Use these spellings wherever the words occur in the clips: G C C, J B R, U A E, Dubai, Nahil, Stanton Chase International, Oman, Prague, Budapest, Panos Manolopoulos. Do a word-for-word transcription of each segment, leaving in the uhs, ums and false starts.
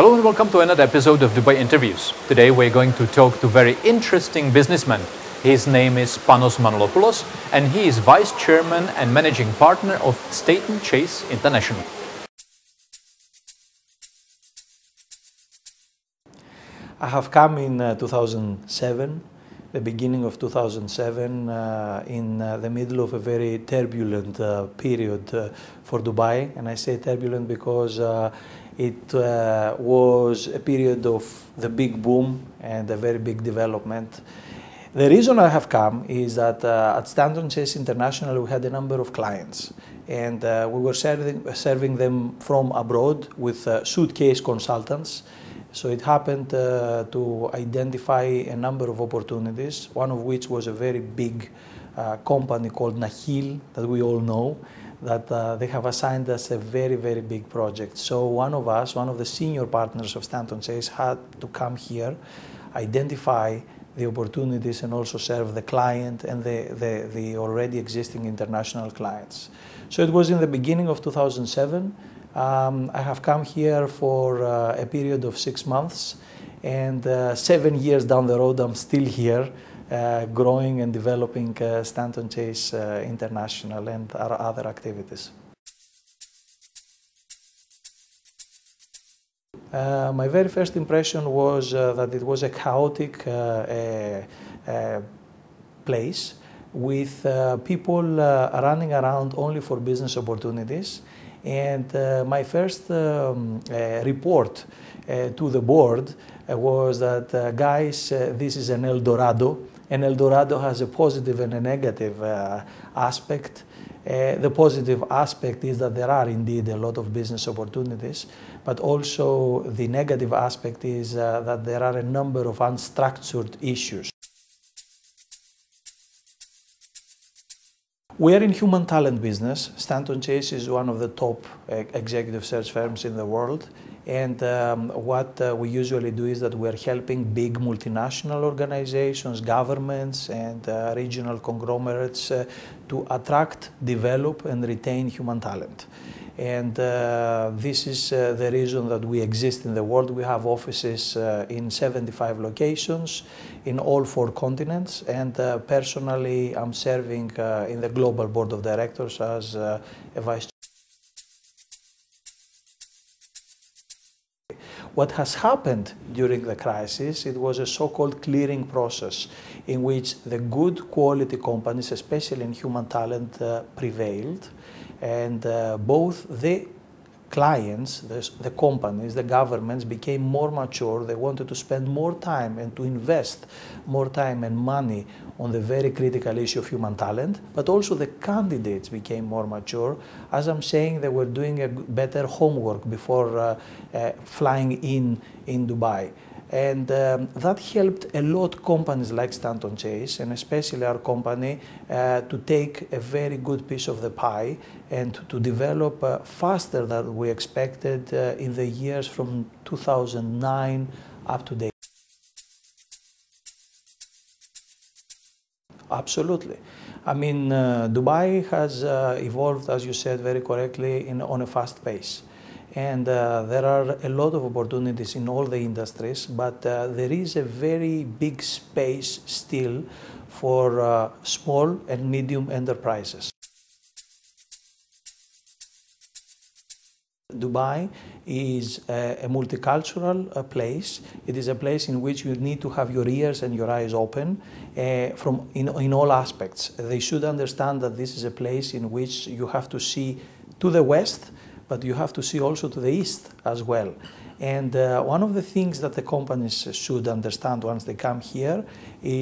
Hello and welcome to another episode of Dubai Interviews. Today we're going to talk to a very interesting businessman. His name is Panos Manolopoulos and he is Vice Chairman and Managing Partner of Stanton Chase International. I have come in uh, two thousand seven, the beginning of two thousand seven, uh, in uh, the middle of a very turbulent uh, period uh, for Dubai. And I say turbulent because uh, It uh, was a period of the big boom and a very big development. The reason I have come is that uh, at Stanton Chase International we had a number of clients and uh, we were serving, serving them from abroad with uh, suitcase consultants. So it happened uh, to identify a number of opportunities, one of which was a very big uh, company called Nahil that we all know. That uh, they have assigned us a very, very big project. So one of us, one of the senior partners of Stanton Chase had to come here, identify the opportunities and also serve the client and the, the, the already existing international clients. So it was in the beginning of two thousand seven. Um, I have come here for uh, a period of six months and uh, seven years down the road I'm still here. Uh, growing and developing uh, Stanton Chase uh, International and our other activities. Uh, my very first impression was uh, that it was a chaotic uh, uh, uh, place with uh, people uh, running around only for business opportunities. And uh, my first um, uh, report uh, to the board uh, was that, uh, guys, uh, this is an El Dorado. And El Dorado has a positive and a negative uh, aspect. Uh, the positive aspect is that there are indeed a lot of business opportunities, but also the negative aspect is uh, that there are a number of unstructured issues. We are in human talent business. Stanton Chase is one of the top executive search firms in the world. And um, what uh, we usually do is that we are helping big multinational organizations, governments and uh, regional conglomerates uh, to attract, develop and retain human talent. And uh, this is uh, the reason that we exist in the world. We have offices uh, in seventy-five locations in all four continents. And uh, personally, I'm serving uh, in the global board of directors as uh, a vice chair. What has happened during the crisis, it was a so-called clearing process in which the good quality companies, especially in human talent, uh, prevailed. And uh, both the clients, the, the companies, the governments became more mature. They wanted to spend more time and to invest more time and money on the very critical issue of human talent. But also the candidates became more mature. As I'm saying, they were doing a better homework before uh, uh, flying in in Dubai. And um, that helped a lot companies like Stanton Chase and especially our company uh, to take a very good piece of the pie and to develop uh, faster than we expected uh, in the years from two thousand nine up to date. Absolutely. I mean, uh, Dubai has uh, evolved, as you said very correctly, in, on a fast pace. And uh, there are a lot of opportunities in all the industries, but uh, there is a very big space still for uh, small and medium enterprises. Dubai is a, a multicultural uh, place. It is a place in which you need to have your ears and your eyes open uh, from in, in all aspects. They should understand that this is a place in which you have to see to the west, but you have to see also to the east as well. And uh, one of the things that the companies should understand once they come here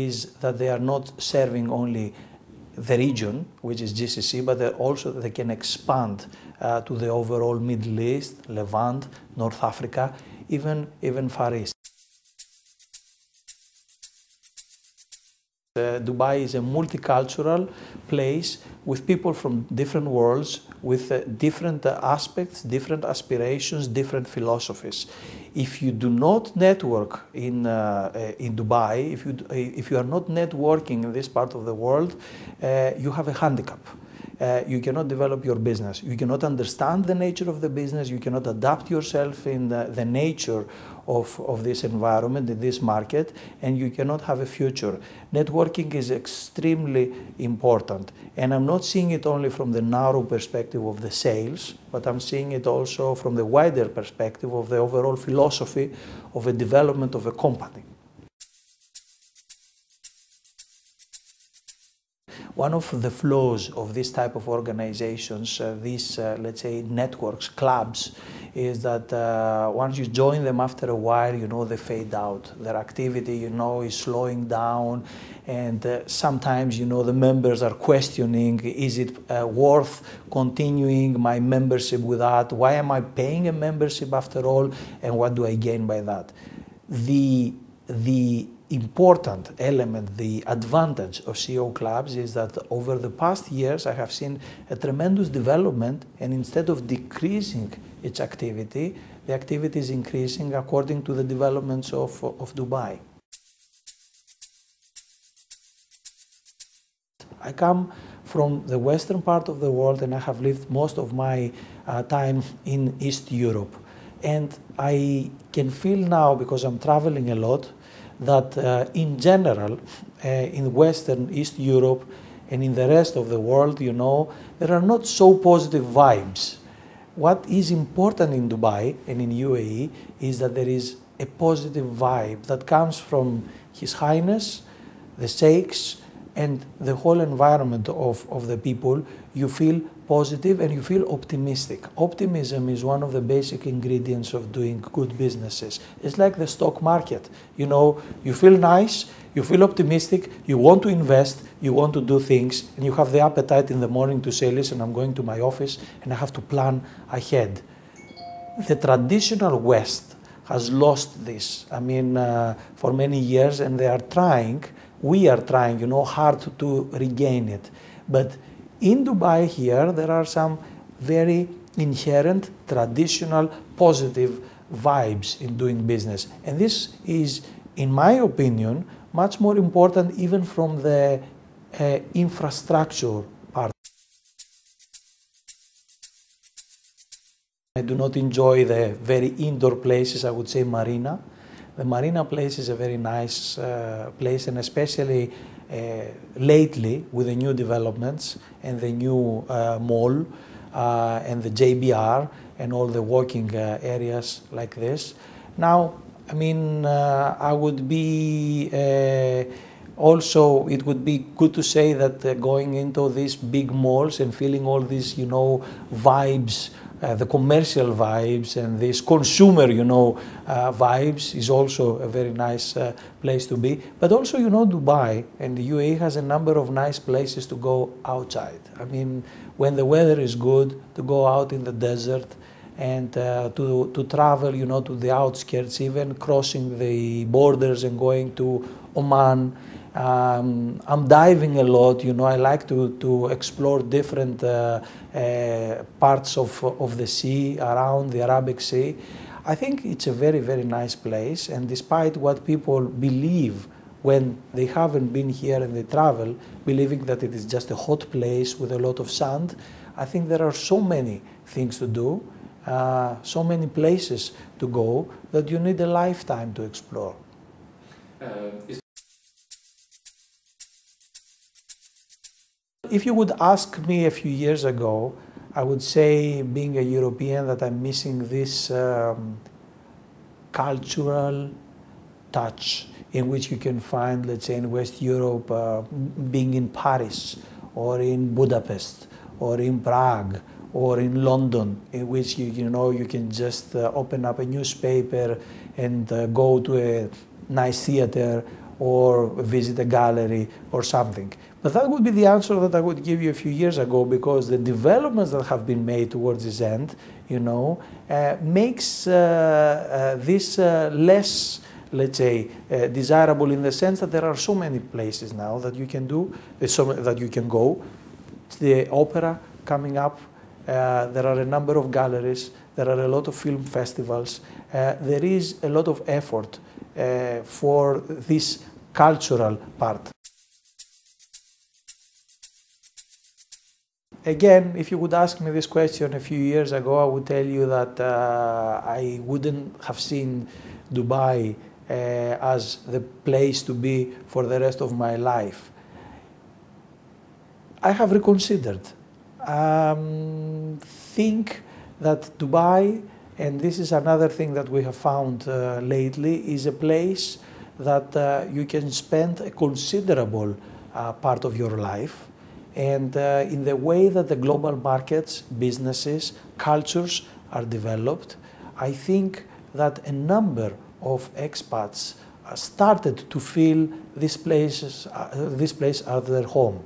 is that they are not serving only the region, which is G C C, but they're also they can expand uh, to the overall Middle East, Levant, North Africa, even, even Far East. Uh, Dubai is a multicultural place with people from different worlds, with uh, different uh, aspects, different aspirations, different philosophies. If you do not network in, uh, in Dubai, if you, if you are not networking in this part of the world, uh, you have a handicap. uh, you cannot develop your business. You cannot understand the nature of the business. You cannot adapt yourself in the, the nature of, of this environment, in this market, and you cannot have a future. Networking is extremely important. And I'm not seeing it only from the narrow perspective of the sales, but I'm seeing it also from the wider perspective of the overall philosophy of the development of a company. One of the flaws of this type of organizations, uh, these, uh, let's say, networks, clubs, is that uh, once you join them after a while, you know, they fade out. Their activity, you know, is slowing down. And uh, sometimes, you know, the members are questioning, is it uh, worth continuing my membership with that? Why am I paying a membership after all? And what do I gain by that? The, the important element, the advantage of C E O clubs is that over the past years I have seen a tremendous development, and instead of decreasing its activity, the activity is increasing according to the developments of, of Dubai. I come from the western part of the world and I have lived most of my uh, time in East Europe, and I can feel now, because I'm traveling a lot, that uh, in general, uh, in Western East Europe and in the rest of the world, you know, there are not so positive vibes. What is important in Dubai and in U A E is that there is a positive vibe that comes from His Highness, the Sheikhs, and the whole environment of, of the people. You feel positive and you feel optimistic. Optimism is one of the basic ingredients of doing good businesses. It's like the stock market. You know, you feel nice, you feel optimistic, you want to invest, you want to do things, and you have the appetite in the morning to say, listen, I'm going to my office and I have to plan ahead. The traditional West has lost this, I mean, uh, for many years, and they are trying, we are trying, you know, hard to regain it. But in Dubai here, there are some very inherent, traditional, positive vibes in doing business. And this is, in my opinion, much more important even from the uh, infrastructure part. I do not enjoy the very indoor places, I would say marina. The marina place is a very nice uh, place, and especially uh, lately with the new developments and the new uh, mall uh, and the J B R and all the walking uh, areas like this. Now, I mean, uh, I would be uh, also, it would be good to say that uh, going into these big malls and feeling all these, you know, vibes, Uh, the commercial vibes and this consumer, you know, uh, vibes is also a very nice uh, place to be. But also, you know, Dubai and the U A E has a number of nice places to go outside. I mean, when the weather is good, to go out in the desert and uh, to, to travel, you know, to the outskirts, even crossing the borders and going to Oman. Um, I'm diving a lot, you know, I like to, to explore different uh, uh, parts of, of the sea, around the Arabic Sea. I think it's a very, very nice place, and despite what people believe when they haven't been here and they travel, believing that it is just a hot place with a lot of sand, I think there are so many things to do, uh, so many places to go, that you need a lifetime to explore. Uh, is If you would ask me a few years ago, I would say, being a European, that I'm missing this um, cultural touch in which you can find, let's say, in West Europe, uh, being in Paris or in Budapest or in Prague or in London, in which you, you know, you can just uh, open up a newspaper and uh, go to a nice theater or visit a gallery or something. But that would be the answer that I would give you a few years ago, because the developments that have been made towards this end, you know, uh, makes uh, uh, this uh, less, let's say, uh, desirable, in the sense that there are so many places now that you can do, uh, so that you can go. The opera coming up, uh, there are a number of galleries, there are a lot of film festivals, uh, there is a lot of effort Uh, for this cultural part. Again, if you would ask me this question a few years ago, I would tell you that uh, I wouldn't have seen Dubai uh, as the place to be for the rest of my life. I have reconsidered. I um, think that Dubai, and this is another thing that we have found uh, lately, is a place that uh, you can spend a considerable uh, part of your life. And uh, in the way that the global markets, businesses, cultures are developed, I think that a number of expats started to feel this, places, uh, this place as their home.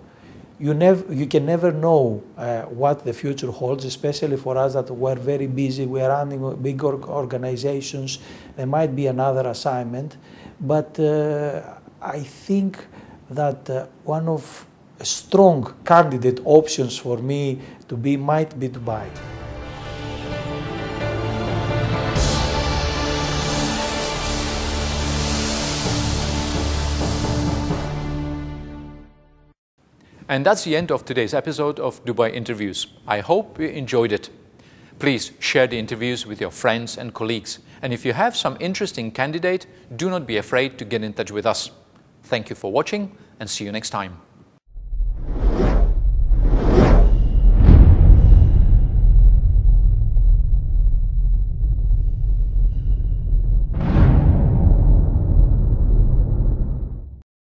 You, nev you can never know uh, what the future holds, especially for us that we're very busy, we're running big organizations, there might be another assignment. But uh, I think that uh, one of a strong candidate options for me to be might be Dubai. And that's the end of today's episode of Dubai Interviews. I hope you enjoyed it. Please share the interviews with your friends and colleagues. And if you have some interesting candidate, do not be afraid to get in touch with us. Thank you for watching and see you next time.